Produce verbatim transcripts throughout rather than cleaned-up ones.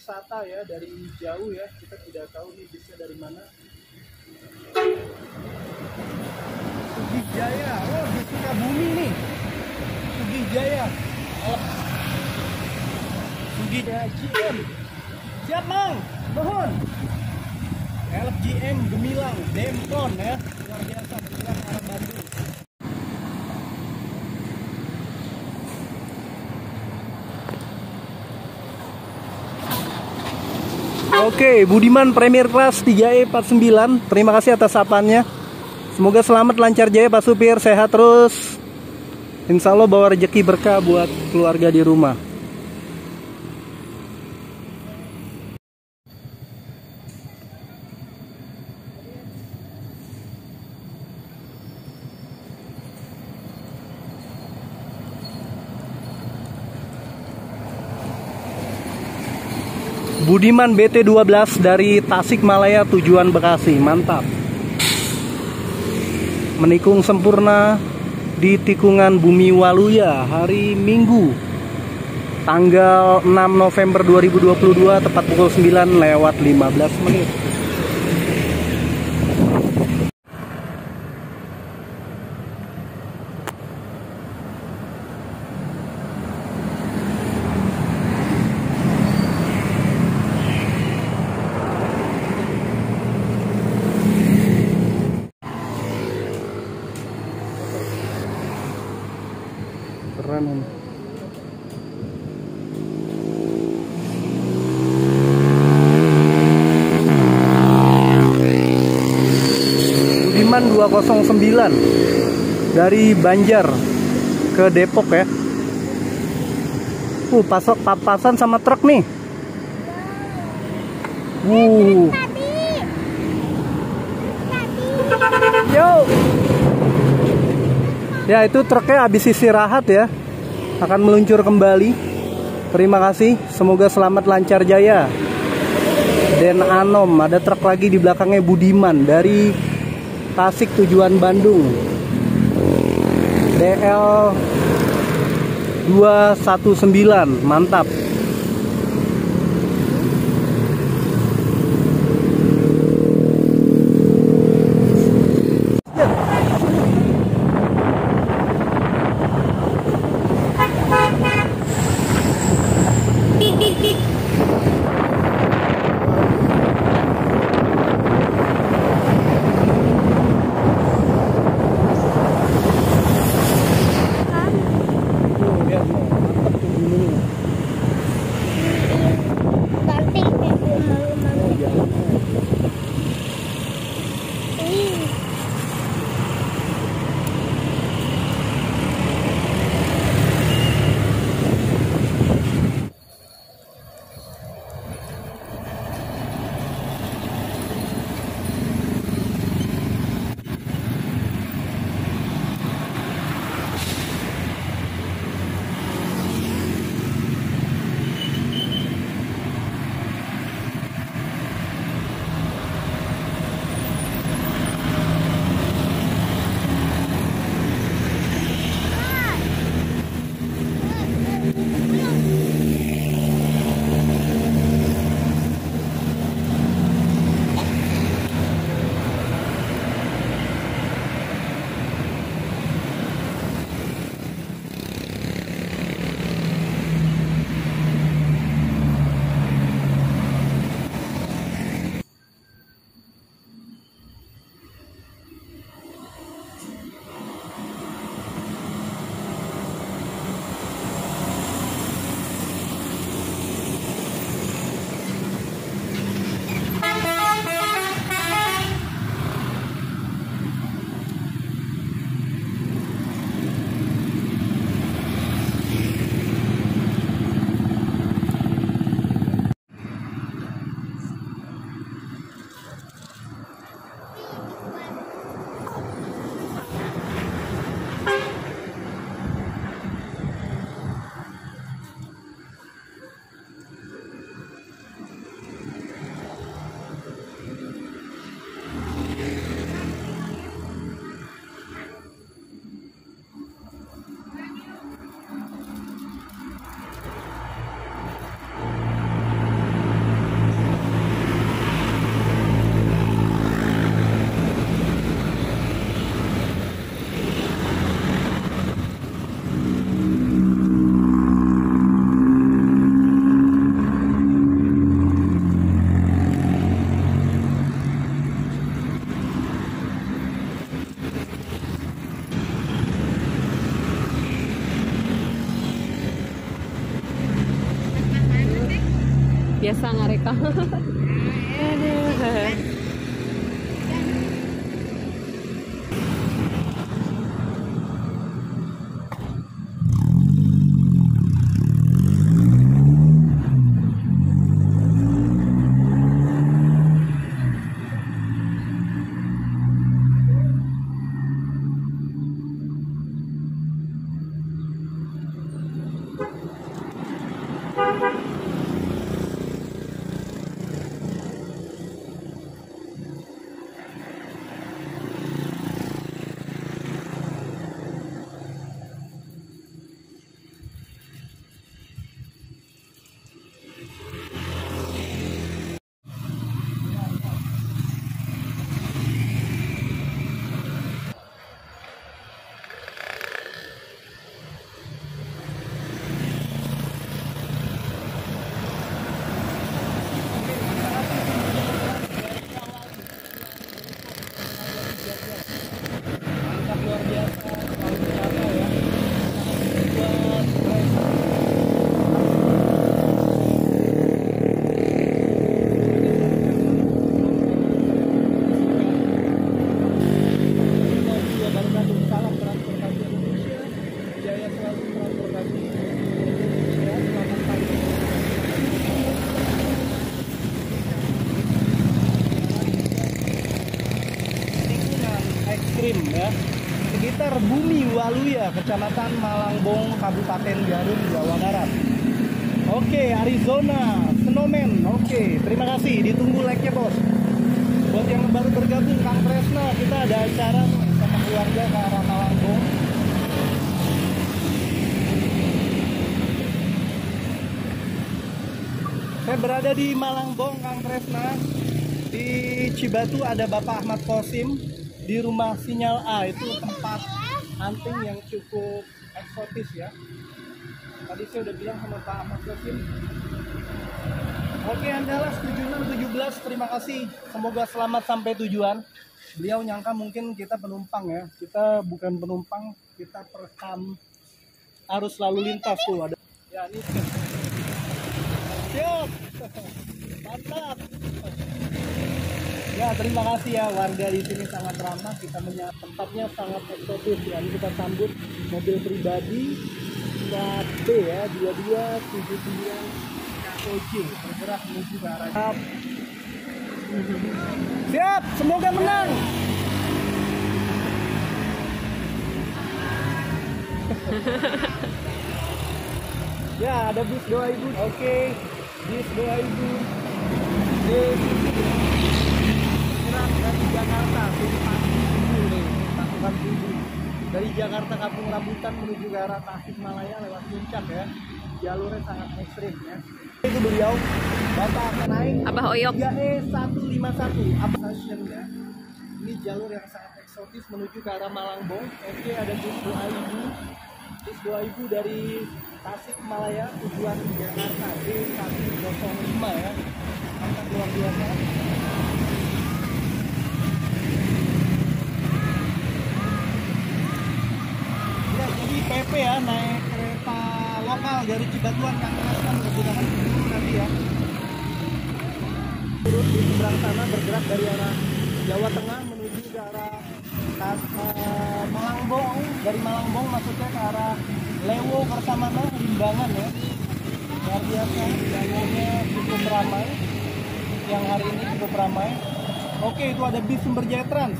wisata ya, dari jauh ya, kita tidak tahu nih bisa dari mana. Sugih Jaya, oh di Sukabumi nih. Sugih Jaya. Oh. Sugih Jaya G M. Siap Mang, mohon. L G M Gemilang Dempon ya, luar biasa kita arah Bandung. Oke, Budiman Premier Class tiga E empat sembilan, terima kasih atas sapannya. Semoga selamat, lancar jaya Pak Supir, sehat terus. Insya Allah bawa rejeki berkah buat keluarga di rumah. Budiman B T dua belas dari Tasikmalaya tujuan Bekasi, mantap. Menikung sempurna di tikungan Bumi Waluya hari Minggu tanggal enam November dua ribu dua puluh dua tepat pukul sembilan lewat lima belas menit. Budiman dua nol sembilan dari Banjar ke Depok ya. Uh, pasok papasan sama truk nih. Uh. Yo. Ya, itu truknya habis istirahat ya. Akan meluncur kembali. Terima kasih, semoga selamat lancar jaya. Den Anom, ada truk lagi di belakangnya Budiman dari Tasik tujuan Bandung. D L dua satu sembilan, mantap. biasa ngareka. Sekitar Bumi Waluya, Kecamatan Malangbong, Kabupaten Garut, Jawa Barat. Oke, Arizona, Snowman. Oke, terima kasih. Ditunggu like-nya, Bos. Buat yang baru bergabung, Kang Tresna, kita ada acara sama keluarga ke arah Malangbong. Saya berada di Malangbong, Kang Tresna. Di Cibatu ada Bapak Ahmad Kosim. Di rumah Sinyal A, itu tempat hunting yang cukup eksotis ya. Tadi saya udah bilang sama Pak Ahmad Basim. Oke, Andalas tujuh enam tujuh belas, terima kasih. Semoga selamat sampai tujuan. Beliau nyangka mungkin kita penumpang ya. Kita bukan penumpang, kita perekam arus lalu lintas tuh ada. Ya, ini. Siap. Mantap. Ya, terima kasih ya, warga di sini sangat ramah, kita menyambut, tempatnya sangat eksotis ya. Ini kita sambut mobil pribadi plat B ya, dua dua tujuh sembilan K O J bergerak menuju ke arah. Siap. Siap, semoga menang. Ya, ada bus doa ibu. Oke, bus doa ibu. Dari Jakarta, dari Jakarta Kampung Rambutan menuju ke arah Tasikmalaya lewat Puncak ya. Jalurnya sangat ekstrim ya. Itu beliau Bapak naik Abah Oyok tiga E satu lima satu Abah Stasiun ya. Ini jalur yang sangat eksotis menuju ke arah Malangbong. Oke, ada bus doa ibu, bus doa ibu dari Tasikmalaya tujuan Jakarta D satu nol lima ya. Sangat luar biasa. P P ya, naik kereta lokal dari Cibatuan Kang Tresna menggunakan jalur nanti ya. Terus di seberang sana bergerak dari arah Jawa Tengah menuju ke arah Tas, uh, Malangbong, dari Malangbong maksudnya ke arah Lewo Kertamana Limbangan ya. Luar biasa, jalannya cukup ramai. Yang hari ini cukup ramai. Oke, itu ada bis Sumber Jaya Trans.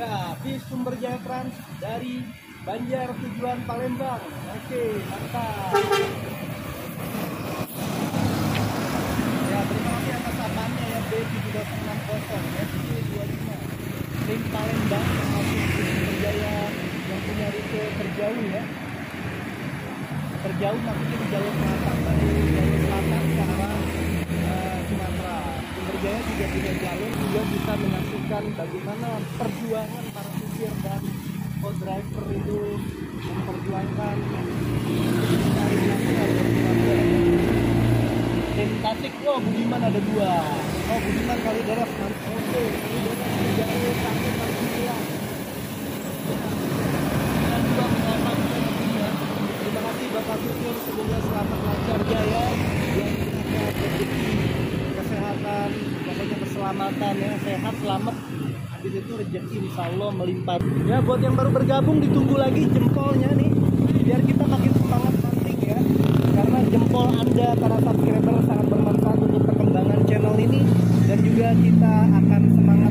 Ya, bis Sumber Jaya Trans dari Banjar tujuan Palembang. Oke, mantap. Ya, terima kasih atas sarannya ya, B tujuh enam nol ya, B dua lima. Link Palembang termasuk Sumber Jaya yang punya rute terjauh ya. Terjauh maksudnya di jalur selatan, dari jalur selatan ke arah uh, Sumatera. Sumber Jaya juga punya jalur, juga bisa menyaksikan bagaimana perjuangan para supir dan Kod driver itu memperjuangkan mencari nasihat berkeluarga. Dan Tasik, oh Budiman ada dua. Oh Budiman kali darat. Oke, ini dari jalur Tasik Malaya. Dan juga mendapat terima kasih Bapak Supir, semoga selamat lancar jaya. Yang perjalanannya sehat, selamat. Habis itu rezeki insya Allah melimpah. Ya buat yang baru bergabung ditunggu lagi jempolnya nih, biar kita makin semangat hunting ya. Karena jempol Anda para subscriber sangat bermanfaat untuk perkembangan channel ini. Dan juga kita akan semangat